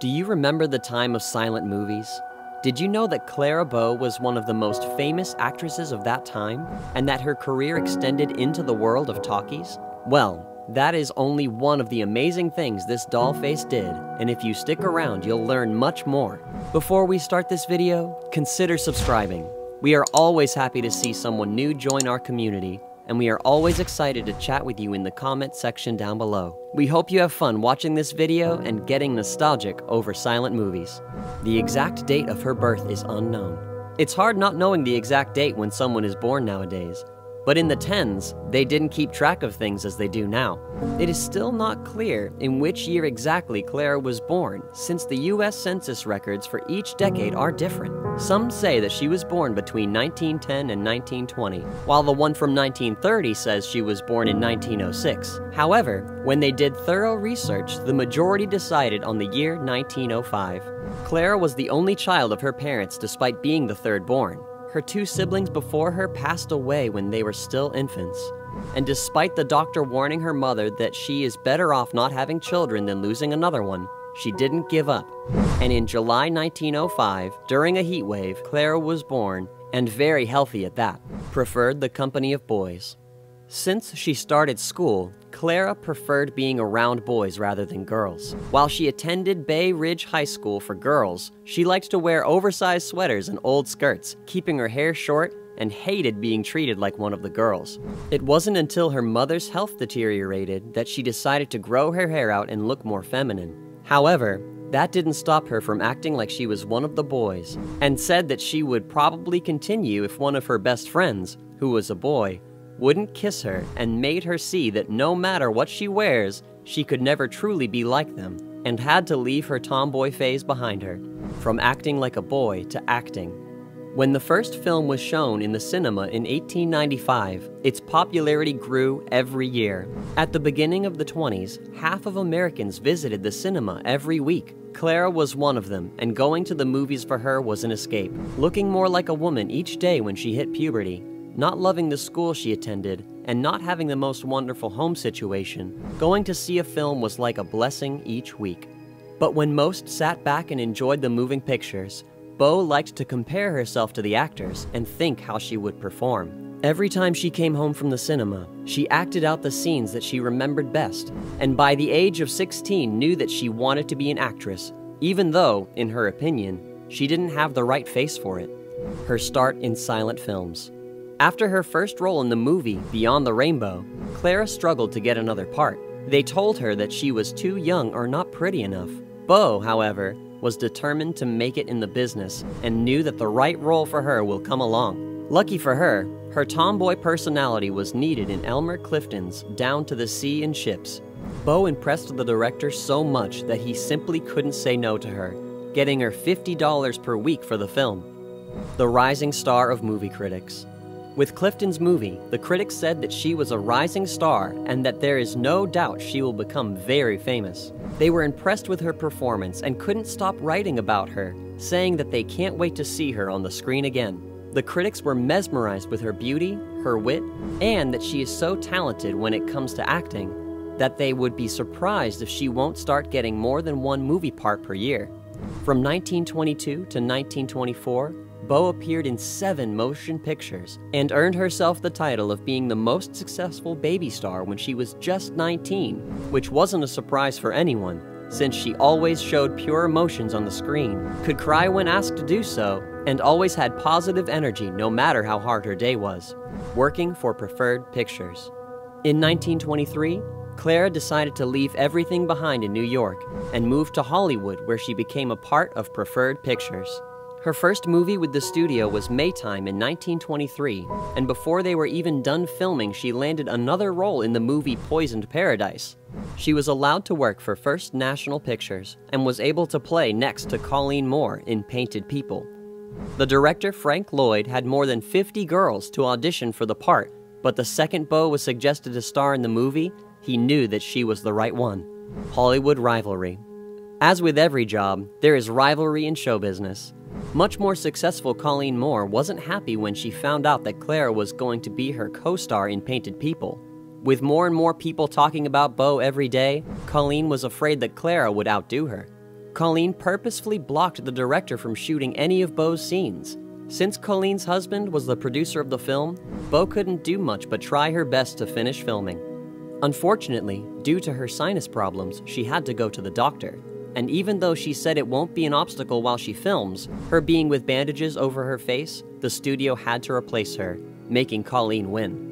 Do you remember the time of silent movies? Did you know that Clara Bow was one of the most famous actresses of that time, and that her career extended into the world of talkies? Well, that is only one of the amazing things this doll face did, and if you stick around, you'll learn much more. Before we start this video, consider subscribing. We are always happy to see someone new join our community, and we are always excited to chat with you in the comment section down below. We hope you have fun watching this video and getting nostalgic over silent movies. The exact date of her birth is unknown. It's hard not knowing the exact date when someone is born nowadays, but in the 10s, they didn't keep track of things as they do now. It is still not clear in which year exactly Clara was born, since the US Census records for each decade are different. Some say that she was born between 1910 and 1920, while the one from 1930 says she was born in 1906. However, when they did thorough research, the majority decided on the year 1905. Clara was the only child of her parents despite being the third born. Her two siblings before her passed away when they were still infants. And despite the doctor warning her mother that she is better off not having children than losing another one, she didn't give up. And in July 1905, during a heat wave, Clara was born, and very healthy at that, preferred the company of boys. Since she started school, Clara preferred being around boys rather than girls. While she attended Bay Ridge High School for girls, she liked to wear oversized sweaters and old skirts, keeping her hair short, and hated being treated like one of the girls. It wasn't until her mother's health deteriorated that she decided to grow her hair out and look more feminine. However, that didn't stop her from acting like she was one of the boys, and said that she would probably continue if one of her best friends, who was a boy, wouldn't kiss her and made her see that no matter what she wears, she could never truly be like them, and had to leave her tomboy phase behind her. From acting like a boy to acting. When the first film was shown in the cinema in 1895, its popularity grew every year. At the beginning of the 20s, half of Americans visited the cinema every week. Clara was one of them, and going to the movies for her was an escape, looking more like a woman each day when she hit puberty. Not loving the school she attended, and not having the most wonderful home situation, going to see a film was like a blessing each week. But when most sat back and enjoyed the moving pictures, Bow liked to compare herself to the actors and think how she would perform. Every time she came home from the cinema, she acted out the scenes that she remembered best, and by the age of 16 knew that she wanted to be an actress, even though, in her opinion, she didn't have the right face for it. Her start in silent films. After her first role in the movie, Beyond the Rainbow, Clara struggled to get another part. They told her that she was too young or not pretty enough. Bow, however, was determined to make it in the business and knew that the right role for her will come along. Lucky for her, her tomboy personality was needed in Elmer Clifton's Down to the Sea in Ships. Bow impressed the director so much that he simply couldn't say no to her, getting her $50 per week for the film. The rising star of movie critics. With Clifton's movie, the critics said that she was a rising star and that there is no doubt she will become very famous. They were impressed with her performance and couldn't stop writing about her, saying that they can't wait to see her on the screen again. The critics were mesmerized with her beauty, her wit, and that she is so talented when it comes to acting that they would be surprised if she won't start getting more than one movie part per year. From 1922 to 1924, Bow appeared in 7 motion pictures and earned herself the title of being the most successful baby star when she was just 19, which wasn't a surprise for anyone, since she always showed pure emotions on the screen, could cry when asked to do so, and always had positive energy no matter how hard her day was. Working for Preferred Pictures. In 1923, Clara decided to leave everything behind in New York and moved to Hollywood, where she became a part of Preferred Pictures. Her first movie with the studio was Maytime in 1923, and before they were even done filming, she landed another role in the movie Poisoned Paradise. She was allowed to work for First National Pictures and was able to play next to Colleen Moore in Painted People. The director Frank Lloyd had more than 50 girls to audition for the part, but the second Bow was suggested to star in the movie, he knew that she was the right one. Hollywood rivalry. As with every job, there is rivalry in show business. Much more successful Colleen Moore wasn't happy when she found out that Clara was going to be her co-star in Painted People. With more and more people talking about Bow every day, Colleen was afraid that Clara would outdo her. Colleen purposefully blocked the director from shooting any of Bow's scenes. Since Colleen's husband was the producer of the film, Bow couldn't do much but try her best to finish filming. Unfortunately, due to her sinus problems, she had to go to the doctor. And even though she said it won't be an obstacle while she films, her being with bandages over her face, the studio had to replace her, making Colleen win.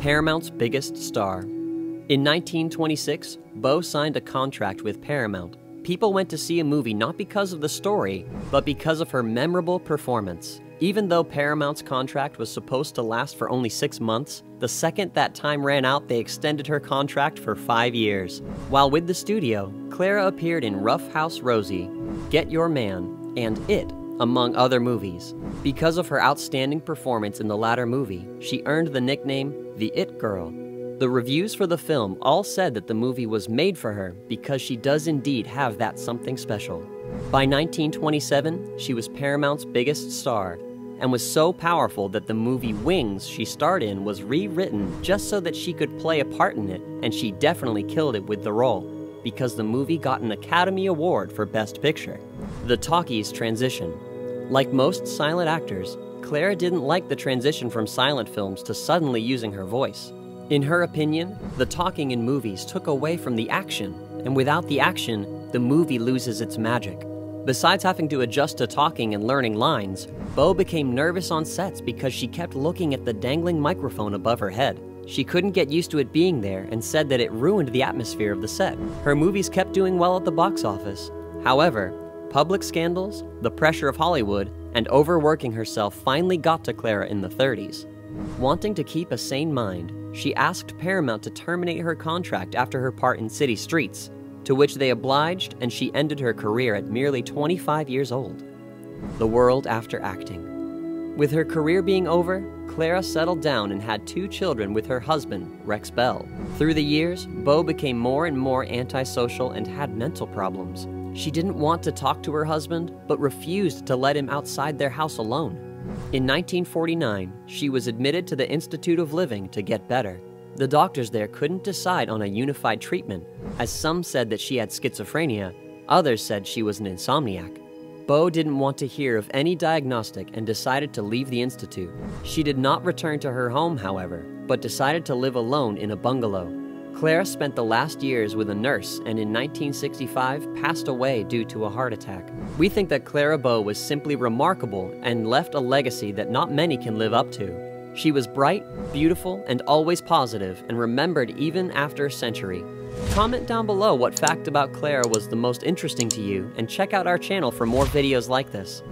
Paramount's biggest star. In 1926, Bow signed a contract with Paramount. People went to see a movie not because of the story, but because of her memorable performance. Even though Paramount's contract was supposed to last for only 6 months, the second that time ran out, they extended her contract for 5 years. While with the studio, Clara appeared in Rough House Rosie, Get Your Man, and It, among other movies. Because of her outstanding performance in the latter movie, she earned the nickname the It Girl. The reviews for the film all said that the movie was made for her because she does indeed have that something special. By 1927, she was Paramount's biggest star, and was so powerful that the movie Wings she starred in was rewritten just so that she could play a part in it, and she definitely killed it with the role, because the movie got an Academy Award for Best Picture. The talkies transition. Like most silent actors, Clara didn't like the transition from silent films to suddenly using her voice. In her opinion, the talking in movies took away from the action, and without the action, the movie loses its magic. Besides having to adjust to talking and learning lines, Bow became nervous on sets because she kept looking at the dangling microphone above her head. She couldn't get used to it being there and said that it ruined the atmosphere of the set. Her movies kept doing well at the box office. However, public scandals, the pressure of Hollywood, and overworking herself finally got to Clara in the 30s. Wanting to keep a sane mind, she asked Paramount to terminate her contract after her part in City Streets, to which they obliged, and she ended her career at merely 25 years old. The world after acting. With her career being over, Clara settled down and had 2 children with her husband, Rex Bell. Through the years, Bow became more and more antisocial and had mental problems. She didn't want to talk to her husband, but refused to let him outside their house alone. In 1949, she was admitted to the Institute of Living to get better. The doctors there couldn't decide on a unified treatment, as some said that she had schizophrenia, others said she was an insomniac. Bow didn't want to hear of any diagnostic and decided to leave the institute. She did not return to her home, however, but decided to live alone in a bungalow. Clara spent the last years with a nurse and in 1965 passed away due to a heart attack. We think that Clara Bow was simply remarkable and left a legacy that not many can live up to. She was bright, beautiful, and always positive, and remembered even after a century. Comment down below what fact about Clara was the most interesting to you, and check out our channel for more videos like this.